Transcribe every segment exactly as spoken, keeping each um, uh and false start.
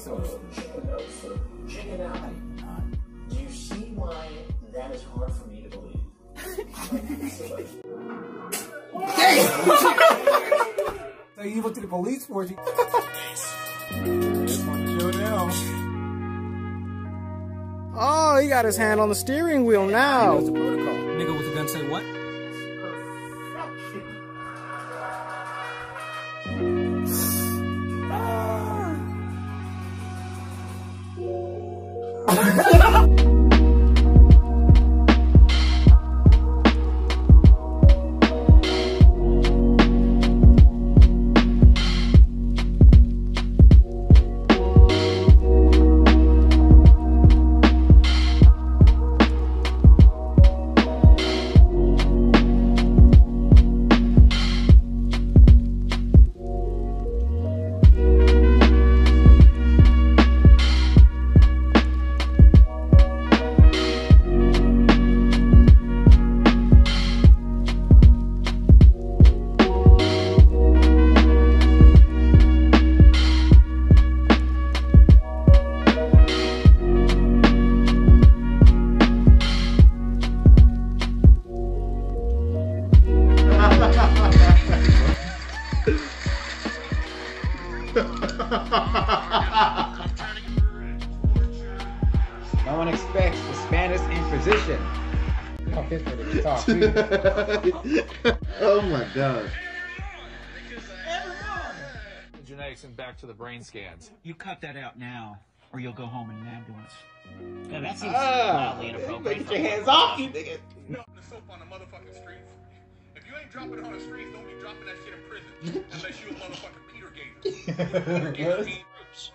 So, so check it out. Do you see why that is hard for me to believe? Damn! So you went to the police for you. Oh, he got his hand on the steering wheel now. What's the protocol? Nigga with the gun say what? No one expects the Spanish Inquisition. Oh, this for the guitar, please. Oh my God. Genetics and back to the brain scans. You cut that out now, or you'll go home in an ambulance. Yeah, that seems uh, wildly inappropriate. You get your hands off, you nigga. No, the soap on the motherfucking streets. If you ain't dropping on the streets, don't be dropping that shit in prison. Unless you a motherfucking Peter Gator. Peter Gator groups.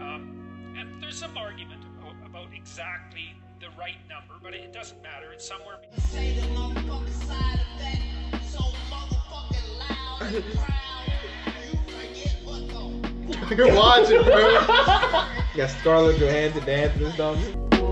Um, and there's some argument about exactly the right number, but it doesn't matter. It's somewhere. Say the motherfucking side of that, so motherfucking loud and proud. You forget what though. You're watching, bro. You got Scarlett Johansson dancing, don't you?